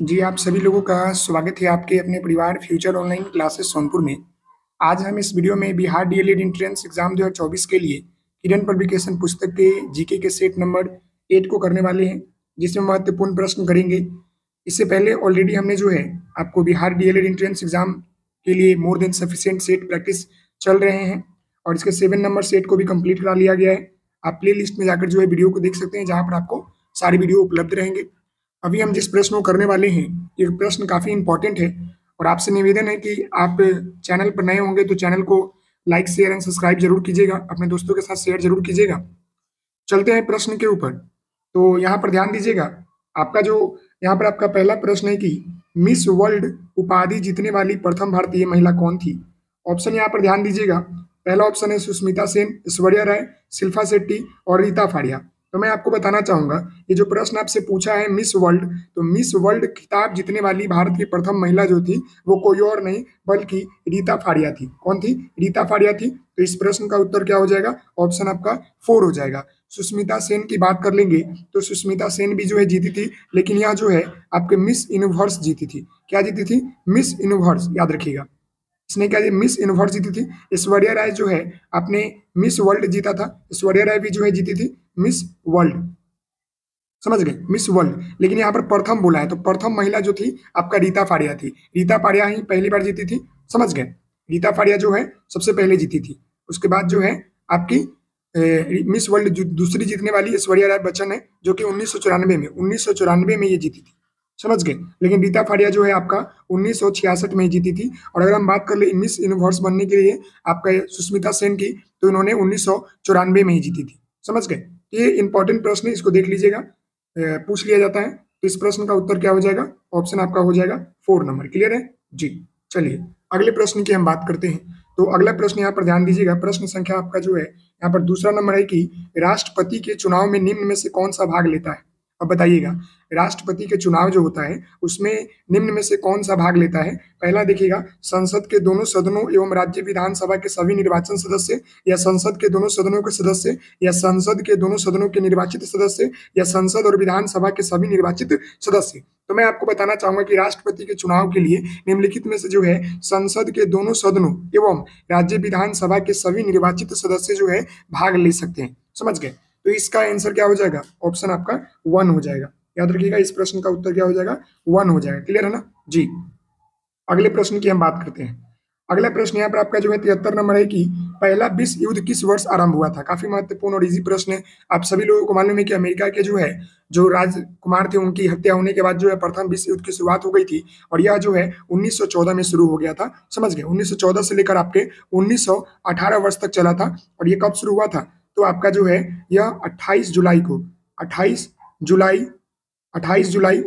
जी आप सभी लोगों का स्वागत है आपके अपने परिवार फ्यूचर ऑनलाइन क्लासेस सोनपुर में। आज हम इस वीडियो में बिहार डीएलएड एंट्रेंस एग्जाम 2024 के लिए किरण पब्लिकेशन पुस्तक के जीके के सेट नंबर 8 को करने वाले हैं, जिसमें महत्वपूर्ण प्रश्न करेंगे। इससे पहले ऑलरेडी हमने जो है आपको बिहार डीएलएड एंट्रेंस एग्जाम के लिए more than sufficient set practice चल रहे हैं और इसके 7 नंबर सेट को भी कंप्लीट करा लिया गया है। आप प्ले लिस्ट में जाकर जो है वीडियो को देख सकते हैं, जहाँ पर आपको सारी वीडियो उपलब्ध रहेंगे। अभी हम जिस प्रश्न को करने वाले हैं ये प्रश्न काफ़ी इंपॉर्टेंट है और आपसे निवेदन है कि आप चैनल पर नए होंगे तो चैनल को लाइक शेयर एंड सब्सक्राइब जरूर कीजिएगा, अपने दोस्तों के साथ शेयर जरूर कीजिएगा। चलते हैं प्रश्न के ऊपर। तो यहाँ पर ध्यान दीजिएगा, आपका जो यहाँ पर आपका पहला प्रश्न है कि मिस वर्ल्ड उपाधि जीतने वाली प्रथम भारतीय महिला कौन थी। ऑप्शन यहाँ पर ध्यान दीजिएगा, पहला ऑप्शन है सुष्मिता सेन, ऐश्वर्या राय, शिल्पा शेट्टी और रीता फारिया। तो मैं आपको बताना चाहूंगा ये जो प्रश्न आपसे पूछा है मिस वर्ल्ड, तो मिस वर्ल्ड खिताब जीतने वाली भारत की प्रथम महिला जो थी वो कोई और नहीं बल्कि रीता फारिया थी। कौन थी? रीता फारिया थी। तो इस प्रश्न का उत्तर क्या हो जाएगा? ऑप्शन आपका 4 हो जाएगा। सुष्मिता सेन की बात कर लेंगे तो सुष्मिता सेन भी जो है जीती थी, लेकिन यहाँ जो है आपके मिस यूनिवर्स जीती थी। क्या जीती थी? मिस यूनिवर्स, याद रखिएगा। इसने क्या मिस यूनिवर्स जीती थी। ऐश्वर्या राय जो है आपने मिस वर्ल्ड जीता था, ऐश्वर्या राय भी जो है जीती थी मिस वर्ल्ड, समझ गए, मिस वर्ल्ड। लेकिन यहाँ पर प्रथम बोला है तो प्रथम महिला जो थी आपका रीता फारिया थी। रीता फारिया ही पहली बार जीती थी, समझ गए। रीता फारिया जो है सबसे पहले जीती थी, उसके बाद जो है आपकी मिस वर्ल्ड दूसरी जीतने वाली ऐश्वर्या राय बच्चन है जो कि 1994 में ये जीती थी, समझ गए। लेकिन रीता फारिया जो है आपका 1966 में जीती थी। और अगर हम बात कर ले मिस यूनिवर्स बनने के लिए आपका सुष्मिता सेन की, तो इन्होंने 1994 में ही जीती थी, समझ गए। ये इंपॉर्टेंट प्रश्न है, इसको देख लीजिएगा, पूछ लिया जाता है। तो इस प्रश्न का उत्तर क्या हो जाएगा? ऑप्शन आपका हो जाएगा 4 नंबर। क्लियर है जी। चलिए अगले प्रश्न की हम बात करते हैं। तो अगला प्रश्न यहाँ पर ध्यान दीजिएगा, प्रश्न संख्या आपका जो है यहाँ पर 2 नंबर है कि राष्ट्रपति के चुनाव में निम्न में से कौन सा भाग लेता है। अब बताइएगा राष्ट्रपति के चुनाव जो होता है उसमें निम्न में से कौन सा भाग लेता है। पहला देखिएगा, संसद के दोनों सदनों एवं राज्य विधानसभा के सभी निर्वाचन सदस्य, या संसद के दोनों सदनों के सदस्य, या संसद के दोनों सदनों के निर्वाचित सदस्य, या संसद और विधानसभा के सभी निर्वाचित सदस्य। तो मैं आपको बताना चाहूंगा कि राष्ट्रपति के चुनाव के लिए निम्नलिखित में से जो है संसद के दोनों सदनों एवं राज्य विधानसभा के सभी निर्वाचित सदस्य जो है भाग ले सकते हैं, समझ गए। तो इसका आंसर क्या हो जाएगा? ऑप्शन आपका 1 हो जाएगा। याद रखिएगा इस प्रश्न का उत्तर क्या हो जाएगा? 1 हो जाएगा। क्लियर है ना जी। अगले प्रश्न की हम बात करते हैं। अगला प्रश्न यहाँ पर आपका जो है 73 नंबर है कि पहला विश्व युद्ध किस वर्ष आरंभ हुआ था। काफी महत्वपूर्ण और इजी प्रश्न है। आप सभी लोगों को मालूम है कि अमेरिका के जो है जो राजकुमार थे उनकी हत्या होने के बाद जो है प्रथम विश्व युद्ध की शुरुआत हो गई थी और यह जो है 1914 में शुरू हो गया था, समझ गए। 1914 से लेकर आपके 1918 वर्ष तक चला था। और ये कब शुरू हुआ था? तो आपका जो है यह 28 जुलाई को 28 जुलाई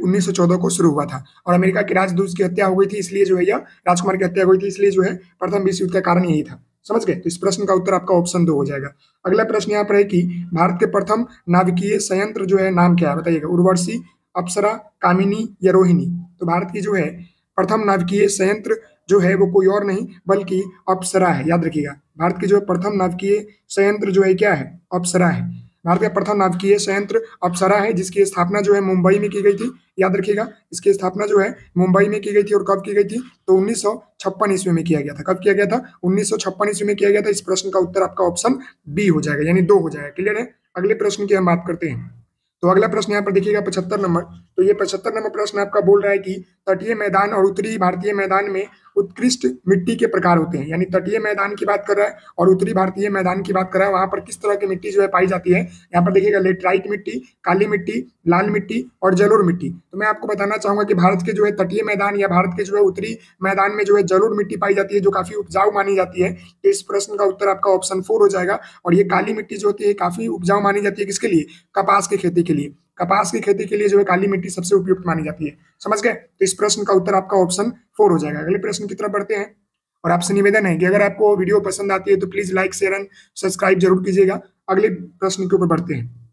1914 को शुरू हुआ था। और अमेरिका के राजदूत की हत्या हो गई थी, इसलिए जो है यह राजकुमार की हत्या हो गई थी, इसलिए जो है प्रथम विश्व युद्ध का कारण यही था, समझ गए। तो इस प्रश्न का उत्तर आपका ऑप्शन 2 हो जाएगा। अगला प्रश्न यहाँ पर है कि भारत के प्रथम नाभिकीय संयंत्र जो है नाम क्या है, बताइएगा। उर्वशी, अप्सरा, कामिनी या रोहिणी। तो भारत की जो है प्रथम नाभिकीय संयंत्र जो है वो कोई और नहीं बल्कि अप्सरा है, याद रखिएगा। भारत की जो प्रथम नाभिकीय संयंत्र जो है क्या है? अप्सरा है। भारत का प्रथम नाभिकीय संयंत्र अप्सरा है, जिसकी स्थापना जो है मुंबई में की गई थी, याद रखिएगा। इसकी स्थापना जो है मुंबई में की गई थी। और कब की गई थी? तो 1956 ईस्वी में किया गया था। कब किया गया था? 1956 ईस्वी में किया गया था। इस प्रश्न का उत्तर आपका ऑप्शन बी हो जाएगा, यानी 2 हो जाएगा। क्लियर है। अगले प्रश्न की हम बात करते हैं। तो अगला प्रश्न यहाँ पर देखिएगा 75 नंबर। तो ये 75 नंबर प्रश्न आपका बोल रहा है कि तटीय मैदान और उत्तरी भारतीय मैदान में उत्कृष्ट मिट्टी के प्रकार होते हैं। यानी तटीय मैदान की बात कर रहा है और उत्तरी भारतीय मैदान की बात कर रहा है, वहां पर किस तरह की मिट्टी जो है पाई जाती है। यहाँ पर देखिएगा लेटराइट मिट्टी, काली मिट्टी, लाल मिट्टी और जलोढ़ मिट्टी। तो मैं आपको बताना चाहूंगा कि भारत के जो है तटीय मैदान या भारत के जो है उत्तरी मैदान में जो है जलोढ़ मिट्टी पाई जाती है, जो काफी उपजाऊ मानी जाती है। तो इस प्रश्न का उत्तर आपका ऑप्शन 4 हो जाएगा। और ये काली मिट्टी जो होती है काफी उपजाऊ मानी जाती है, किसके लिए? कपास की खेती के लिए। कपास की खेती के लिए जो है काली मिट्टी सबसे उपयुक्त मानी जाती है, समझ गए। तो इस प्रश्न का उत्तर आपका ऑप्शन 4 हो जाएगा। अगले प्रश्न की तरफ बढ़ते हैं और आपसे निवेदन है कि अगर आपको वीडियो पसंद आती है तो please like share and subscribe जरूर कीजिएगा। अगले प्रश्न के ऊपर बढ़ते हैं।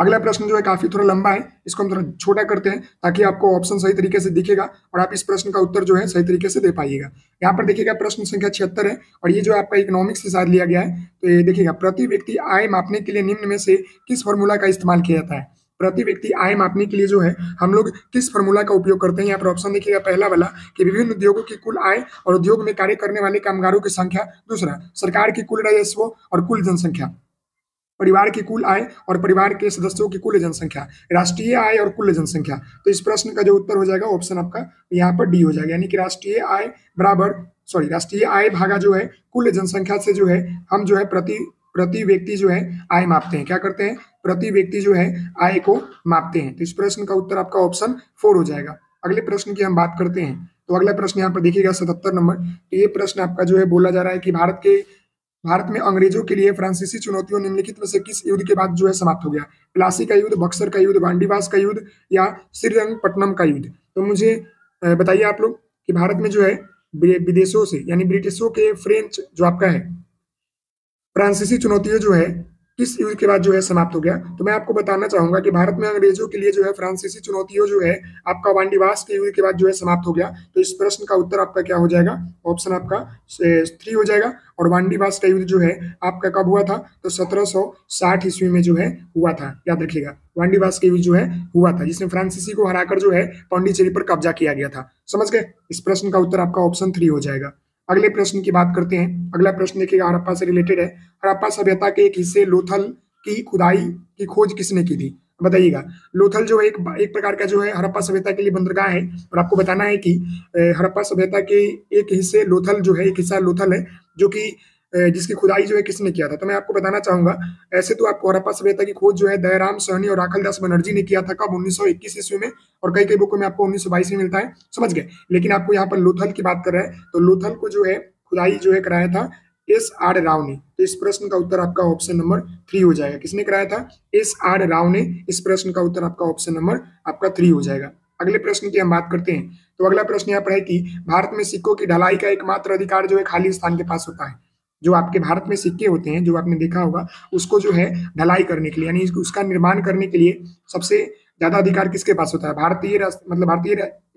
अगला प्रश्न जो है काफी थोड़ा लंबा है, इसको हम थोड़ा छोटा करते हैं ताकि आपको ऑप्शन सही तरीके से दिखेगा और आप इस प्रश्न का उत्तर जो है सही तरीके से दे पाइएगा। यहाँ पर देखिएगा प्रश्न संख्या 76 है और ये जो आपका इकोनॉमिक्स से शायद लिया गया है। तो ये देखिएगा, प्रति व्यक्ति आय मापने के लिए निम्न में से किस फॉर्मूला का इस्तेमाल किया जाता है। प्रति व्यक्ति आय मापने के लिए जो है हम लोग किस फॉर्मूला का उपयोग करते हैं। यहाँ पर ऑप्शन देखिएगा, पहला वाला कि विभिन्न उद्योगों की कुल आय और उद्योग में कार्य करने वाले कामगारों की संख्या, दूसरा सरकार की कुल राजस्व और कुल जनसंख्या, परिवार की कुल आय और परिवार के सदस्यों की कुल जनसंख्या, राष्ट्रीय आय और कुल जनसंख्या। तो इस प्रश्न का जो उत्तर हो जाएगा ऑप्शन आपका यहाँ पर डी हो जाएगा, यानी कि राष्ट्रीय आय भागा जो है कुल जनसंख्या से जो है हम जो है प्रति व्यक्ति जो है आय मापते हैं। क्या करते हैं? प्रति व्यक्ति जो है आय को मापते हैं। तो इस प्रश्न का उत्तर आपका ऑप्शन 4 हो जाएगा। अगले प्रश्न की हम बात करते हैं तो अगला प्रश्न यहाँ पर देखिएगा 77 नंबर। तो ये प्रश्न आपका जो है बोला जा रहा है कि भारत में अंग्रेजों के लिए फ्रांसीसी चुनौतियों निम्नलिखित में से किस युद्ध के बाद जो है समाप्त हो गया। प्लासी का युद्ध, बक्सर का युद्ध, बांडीवास का युद्ध या श्रीरंगपट्टनम का युद्ध। तो मुझे बताइए आप लोग कि भारत में जो है विदेशों से यानी ब्रिटिशों के फ्रेंच जो आपका है फ्रांसीसी चुनौतियों जो है किस युद्ध के बाद जो है समाप्त हो गया। तो मैं आपको बताना चाहूंगा कि भारत में अंग्रेजों के लिए जो है फ्रांसीसी चुनौतियों जो है आपका बांडीवास के युद्ध के बाद जो है समाप्त हो गया। तो इस प्रश्न का उत्तर आपका क्या हो जाएगा, ऑप्शन आपका 3 हो जाएगा। और बांडीवास का युद्ध जो है आपका कब हुआ था, तो 1760 ईस्वी में जो है हुआ था। याद रखिएगा, बांडीवास का युद्ध जो है हुआ था जिसमें फ्रांसीसी को हराकर जो है पांडिचेरी पर कब्जा किया गया था। समझ गए? इस प्रश्न का उत्तर आपका ऑप्शन 3 हो जाएगा। अगले प्रश्न की बात करते हैं। अगला प्रश्न देखिएगा हड़प्पा से रिलेटेड है। हड़प्पा सभ्यता के एक हिस्से लोथल की खुदाई की खोज किसने की थी? बताइएगा। लोथल जो एक प्रकार का जो है हड़प्पा सभ्यता के लिए बंदरगाह है और आपको बताना है कि हड़प्पा सभ्यता के एक हिस्से लोथल जो है, एक हिस्सा लोथल है जो कि जिसकी खुदाई जो है किसने किया था। तो मैं आपको बताना चाहूंगा, ऐसे तो आपको हड़प्पा सभ्यता की खोज जो है दया राम सहनी और राखल दास बनर्जी ने किया था। कब? 1921 ईस्वी में, और कई कई बुकों में आपको 1922 में मिलता है। समझ गए? लेकिन आपको यहाँ पर लोथल की बात कर रहे हैं तो लोथल को जो है खुदाई जो है कराया था S R राव ने। तो इस प्रश्न का उत्तर आपका ऑप्शन नंबर 3 हो जाएगा। किसने कराया था? S R राव ने। इस प्रश्न का उत्तर आपका ऑप्शन नंबर आपका 3 हो जाएगा। अगले प्रश्न की हम बात करते हैं तो अगला प्रश्न यहाँ पर है कि भारत में सिक्कों की ढलाई का एकमात्र अधिकार जो है खाली स्थान के पास होता है। जो आपके भारत में सिक्के होते हैं जो आपने देखा होगा, उसको जो है ढलाई करने के लिए यानी उसका निर्माण करने के लिए सबसे ज्यादा अधिकार किसके पास होता है? भारतीय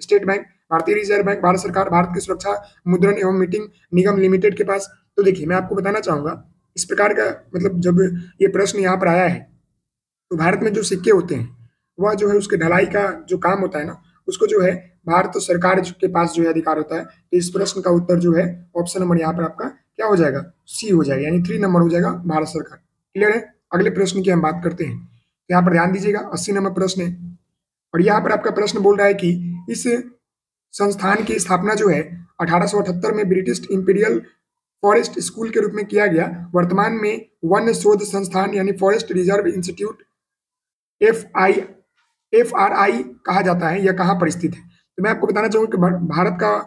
स्टेट बैंक, भारतीय रिजर्व बैंक, भारत सरकार, भारत की सुरक्षा मुद्रण एवं मीटिंग निगम लिमिटेड के पास। तो देखिए, मैं आपको बताना चाहूंगा इस प्रकार का मतलब जब ये प्रश्न यहाँ पर आया है तो भारत में जो सिक्के होते हैं वह जो है उसके ढलाई का जो काम होता है ना, उसको जो है भारत सरकार के पास जो है अधिकार होता है। तो इस प्रश्न का उत्तर जो है ऑप्शन नंबर यहाँ पर आपका क्या हो जाएगा, C हो जाएगा, यानी 3 नंबर हो जाएगा, भारत सरकार। क्लियर है? अगले प्रश्न की हम बात करते हैं। यहाँ पर ध्यान दीजिएगा 80 नंबर प्रश्न है और यहाँ पर आपका प्रश्न बोल रहा है कि इस संस्थान की स्थापना जो है 1878 में ब्रिटिश इंपीरियल फॉरेस्ट स्कूल के रूप में किया गया। वर्तमान में वन्य शोध संस्थान यानी फॉरेस्ट रिजर्व इंस्टीट्यूट FRI कहा जाता है। यह कहाँ पर स्थित है? तो मैं आपको बताना चाहूंगा कि भारत का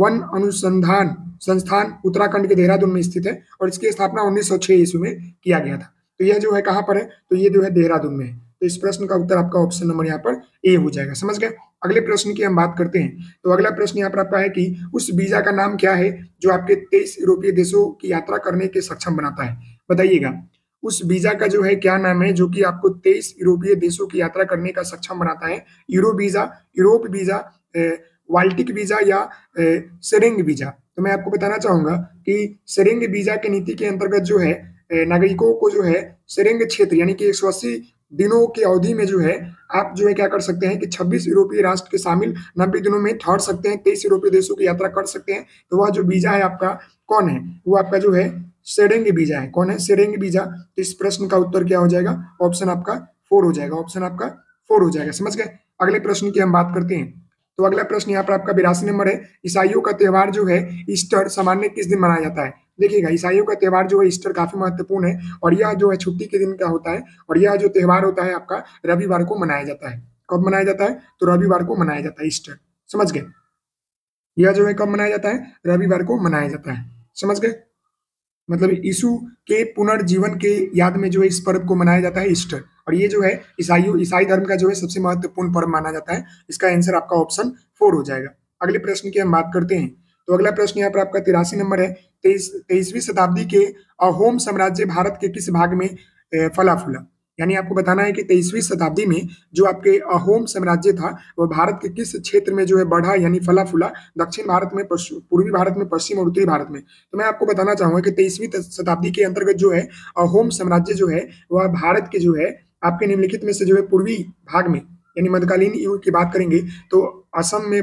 वन अनुसंधान संस्थान उत्तराखंड के देहरादून में स्थित है और इसकी स्थापना 1906 ईस्वी में किया गया था। तो यह जो है कहाँ पर है? तो ये जो है देहरादून में है। तो इस प्रश्न का उत्तर आपका ऑप्शन नंबर यहाँ पर A हो जाएगा। समझ गए? अगले प्रश्न की हम बात करते हैं तो अगला प्रश्न यहाँ पर आपका है कि उस वीजा का नाम क्या है जो आपके 23 यूरोपीय देशों की यात्रा करने के सक्षम बनाता है। बताइएगा, उस वीजा का जो है क्या नाम है जो कि आपको 23 यूरोपीय देशों की यात्रा करने का सक्षम बनाता है। Euro visa, Europe visa, Baltic visa या सेरेंग वीजा। तो मैं आपको बताना चाहूंगा कि सेरेंग वीजा के नीति के अंतर्गत जो है नागरिकों को जो है सेरेंग क्षेत्र यानी कि 180 दिनों की अवधि में जो है आप जो है क्या कर सकते हैं कि 26 यूरोपीय राष्ट्र के शामिल 90 दिनों में ठहर सकते हैं, 23 यूरोपीय देशों की यात्रा कर सकते हैं। तो वह जो वीजा है आपका कौन है? वो आपका जो है सेरेंग वीजा है। कौन है? सेरेंग वीजा। तो इस प्रश्न का उत्तर क्या हो जाएगा? ऑप्शन आपका 4 हो जाएगा। ऑप्शन आपका 4 हो जाएगा। समझ गए? अगले प्रश्न की हम बात करते हैं तो अगला प्रश्न यहाँ पर आपका 82 नंबर है। ईसाइयों का त्यौहार जो है ईस्टर सामान्य किस दिन मनाया जाता है? देखिएगा, ईसाइयों का त्यौहार जो है ईस्टर काफी महत्वपूर्ण है और यह जो है छुट्टी के दिन का होता है और यह जो त्यौहार होता है आपका रविवार को मनाया जाता है। कब मनाया जाता है? तो रविवार को मनाया जाता है ईस्टर। समझ गए? यह जो है कब मनाया जाता है? रविवार को मनाया जाता है। समझ गए? मतलब यीशु के पुनर्जीवन के याद में जो है इस पर्व को मनाया जाता है ईस्टर और ये जो है ईसाई धर्म का जो है सबसे महत्वपूर्ण पर्व माना जाता है। इसका आंसर आपका ऑप्शन 4 हो जाएगा। अगले प्रश्न की हम बात करते हैं तो अगला प्रश्न यहाँ पर आपका 83 नंबर है। 23वीं शताब्दी के अहोम साम्राज्य भारत के किस भाग में फला फूला यानी आपको बताना है कि 23वीं शताब्दी में जो आपके अहोम साम्राज्य था वो भारत के किस क्षेत्र में जो है बढ़ा यानी फला फूला, दक्षिण भारत में, पूर्वी भारत में, पश्चिम और उत्तरी भारत में। तो मैं आपको बताना चाहूंगा कि 23वीं शताब्दी के अंतर्गत जो है अहोम साम्राज्य जो है वह भारत के जो है आपके निम्नलिखित में से जो है पूर्वी भाग में यानी मध्यकालीन युग की बात करेंगे तो असम में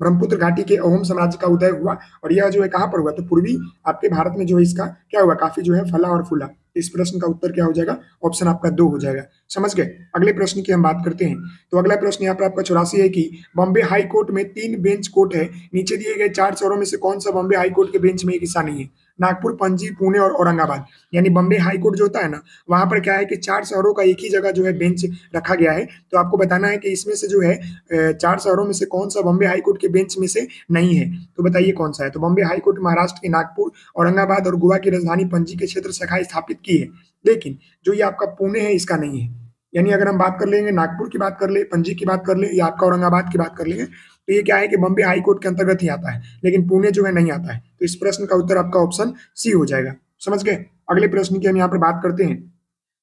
ब्रह्मपुत्र घाटी के अहोम साम्राज्य का उदय हुआ और यह जो है कहाँ पर हुआ तो पूर्वी आपके भारत में जो है इसका क्या हुआ, काफी जो है फला और फूला। इस प्रश्न का उत्तर क्या हो जाएगा, ऑप्शन आपका 2 हो जाएगा। समझ गए। अगले प्रश्न की हम बात करते हैं तो अगला प्रश्न यहाँ पर आपका 84 है कि बॉम्बे हाई कोर्ट में 3 बेंच कोर्ट है, नीचे दिए गए 4 शहरों में से कौन सा बॉम्बे हाई कोर्ट के बेंच में एक हिस्सा नहीं है। नागपुर, पणजी, पुणे और औरंगाबाद। यानी बॉम्बे हाई कोर्ट जो होता है ना वहाँ पर क्या है कि 4 शहरों का एक ही जगह जो है बेंच रखा गया है तो आपको बताना है कि इसमें से जो है 4 शहरों में से कौन सा बॉम्बे हाई कोर्ट के बेंच में से नहीं है तो बताइए कौन सा है। तो बॉम्बे हाई कोर्ट महाराष्ट्र के नागपुर, औरंगाबाद और गोवा की राजधानी पणजी के क्षेत्र शाखा स्थापित की है, लेकिन जो ये आपका पुणे है इसका नहीं है। यानी अगर हम बात कर लेंगे, नागपुर की बात कर ले, पणजी की बात कर ले या आपका औरंगाबाद की बात कर लेंगे तो ये क्या है कि बॉम्बे हाई कोर्ट के अंतर्गत ही आता है लेकिन पुणे जो है नहीं आता है तो इस प्रश्न का उत्तर आपका ऑप्शन C हो जाएगा। समझ गए। अगले प्रश्न की हम यहाँ पर बात करते हैं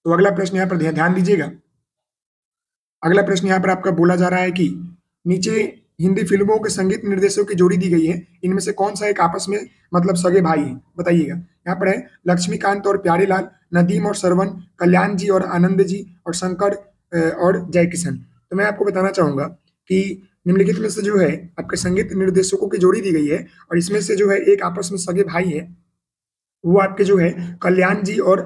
तो अगला प्रश्न यहाँ पर ध्यान दीजिएगा। अगला प्रश्न यहाँ पर आपका बोला जा रहा है कि नीचे हिंदी फिल्मों के संगीत निर्देशों की जोड़ी दी गई है, इनमें से कौन सा एक आपस में मतलब सगे भाई है, बताइएगा। यहाँ पर है लक्ष्मीकांत और प्यारेलाल, नदीम और सरवन, कल्याण जी और आनंद जी और शंकर और जयकिशन। तो मैं आपको बताना चाहूंगा कि निम्नलिखित में से जो है आपके संगीत निर्देशकों की जोड़ी दी गई है और इसमें से जो है एक आपस में सगे भाई है वो आपके जो है कल्याण जी और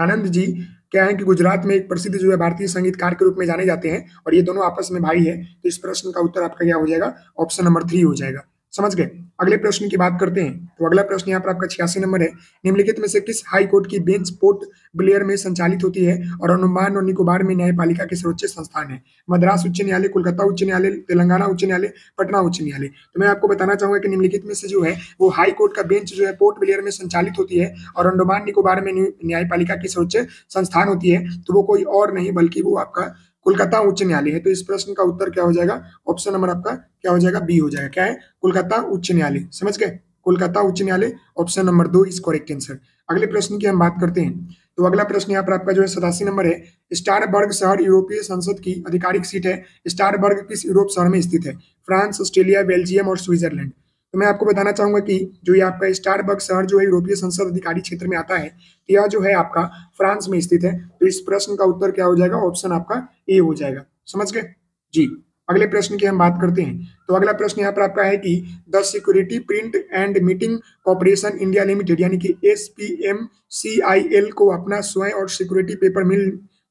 आनंद जी क्या है कि गुजरात में एक प्रसिद्ध जो है भारतीय संगीतकार के रूप में जाने जाते हैं और ये दोनों आपस में भाई है तो इस प्रश्न का उत्तर आपका क्या हो जाएगा, ऑप्शन नंबर 3 हो जाएगा। समझ गए। अगले प्रश्न की बात करते हैं तो अगला प्रश्न यहाँ पर आपका 86 नंबर है, निम्नलिखित में से किस हाई कोर्ट की बेंच पोर्ट ब्लेयर में संचालित होती है और अंडमान और निकोबार में न्यायपालिका के सर्वोच्च संस्थान है। मद्रास उच्च न्यायालय, कोलकाता उच्च न्यायालय, तेलंगाना उच्च न्यायालय, पटना उच्च न्यायालय। तो मैं आपको बताना चाहूंगा कि निम्नलिखित में से जो है वो हाई कोर्ट का बेंच जो है पोर्ट ब्लेयर में संचालित होती है और अंडमान निकोबार में न्यायपालिका की सर्वोच्च संस्थान होती है तो वो कोई और नहीं बल्कि वो आपका कोलकाता उच्च न्यायालय है। तो इस प्रश्न का उत्तर क्या हो जाएगा, ऑप्शन नंबर आपका क्या हो जाएगा, B हो जाएगा। क्या है, कोलकाता उच्च न्यायालय। समझ गए, कोलकाता उच्च न्यायालय, option number 2 is correct answer. अगले प्रश्न की हम बात करते हैं तो अगला प्रश्न यहाँ पर आपका जो है 87 नंबर है, स्ट्रासबर्ग शहर यूरोपीय संसद की आधिकारिक सीट है, स्ट्रासबर्ग किस यूरोप शहर में स्थित है, फ्रांस, ऑस्ट्रेलिया, बेल्जियम और स्विट्जरलैंड। तो मैं आपको बताना चाहूंगा कि जो ये आपका स्ट्रासबर्ग शहर जो है यूरोपीय संसद अधिकारी क्षेत्र में आता है तो यह जो है आपका फ्रांस में स्थित है तो इस प्रश्न का उत्तर क्या हो जाएगा, ऑप्शन आपका A हो जाएगा। समझ गए जी। अगले प्रश्न की हम बात करते हैं तो अगला प्रश्न यहाँ पर आपका है कि the security print and meeting corporation India limited यानी कि SPMCIL को अपना स्वयं और सिक्योरिटी पेपर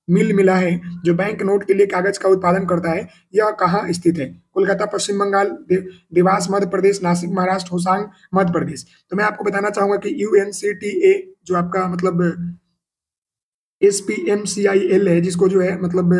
मिल मिला है जो बैंक नोट के लिए कागज का उत्पादन करता है, यह कहाँ स्थित है, कोलकाता, पश्चिम बंगाल, देवास मध्य प्रदेश, नासिक महाराष्ट्र, होसांग मध्य प्रदेश। तो मैं आपको बताना चाहूंगा कि UNCTA जो आपका मतलब SPMCIL है जिसको जो है मतलब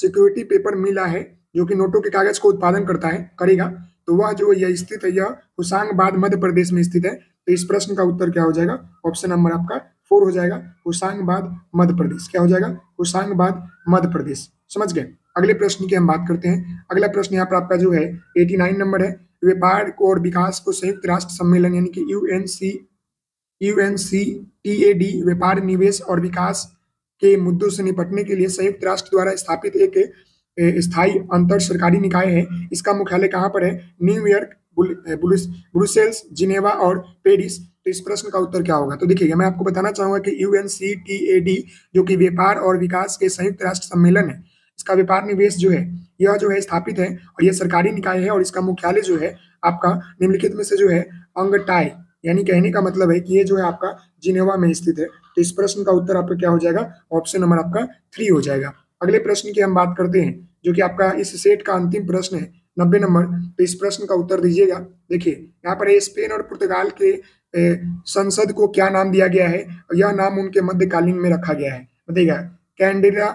सिक्योरिटी पेपर मिला है जो कि नोटों के कागज को उत्पादन करता है करेगा तो वह जो यह स्थित है यह होशंगाबाद मध्य प्रदेश में स्थित है तो इस प्रश्न का उत्तर क्या हो जाएगा, ऑप्शन नंबर आपका 4 हो जाएगा, होशंगाबाद मध्य प्रदेश। क्या हो जाएगा, होशंगाबाद मध्य प्रदेश। समझ गए। अगले प्रश्न की हम बात करते हैं। अगला प्रश्न यहाँ पर आपका जो है 89 नंबर है, व्यापार और विकास को संयुक्त राष्ट्र सम्मेलन यानी कि UNCTAD व्यापार, निवेश और विकास के मुद्दों से निपटने के लिए संयुक्त राष्ट्र द्वारा स्थापित एक स्थायी अंतर सरकारी निकाय है, इसका मुख्यालय कहाँ पर है, न्यूयॉर्क, ब्रुसेल्स, जिनेवा और पेरिस। तो इस प्रश्न का उत्तर क्या होगा तो देखिएगा मैं आपको बताना चाहूंगा कि UNCTAD जो कि व्यापार और विकास के संयुक्त राष्ट्र सम्मेलन है, इसका व्यापार निवेश जो है यह जो है स्थापित है और यह सरकारी निकाय है और इसका मुख्यालय जो है आपका निम्नलिखित में से जो है अंगटाई यानी कहने का मतलब है कि ये जो है आपका जिनेवा में स्थित है तो इस प्रश्न का उत्तर आपका क्या हो जाएगा, ऑप्शन नंबर आपका 3 हो जाएगा। अगले प्रश्न की हम बात करते हैं जो कि आपका इस सेट का अंतिम प्रश्न है 90 नंबर। तो इस प्रश्न का उत्तर दीजिएगा। देखिए यहाँ पर स्पेन और पुर्तगाल के संसद को क्या नाम दिया गया है और यह नाम उनके मध्यकालीन में रखा गया है, बताइएगा, कैंडेरा,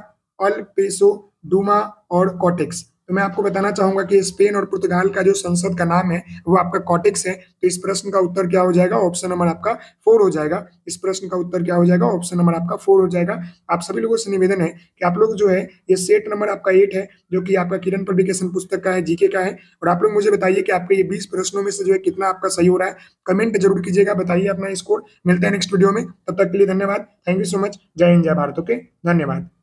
अल पेसो, डूमा और कॉटेक्स। तो मैं आपको बताना चाहूंगा कि स्पेन और पुर्तगाल का जो संसद का नाम है वो आपका कॉर्टेक्स है तो इस प्रश्न का उत्तर क्या हो जाएगा, ऑप्शन नंबर आपका 4 हो जाएगा। इस प्रश्न का उत्तर क्या हो जाएगा, ऑप्शन नंबर आपका 4 हो जाएगा। आप सभी लोगों से निवेदन है कि आप लोग जो है ये सेट नंबर आपका 8 है जो कि आपका किरण पब्लिकेशन पुस्तक का है, जीके का है और आप लोग मुझे बताइए कि आपके ये 20 प्रश्नों में से जो है कितना आपका सही हो रहा है, कमेंट जरूर कीजिएगा, बताइए अपना स्कोर। मिलते हैं नेक्स्ट वीडियो में, तब तक के लिए धन्यवाद। Thank you so much. जय हिंद, जय भारत। ओके, धन्यवाद।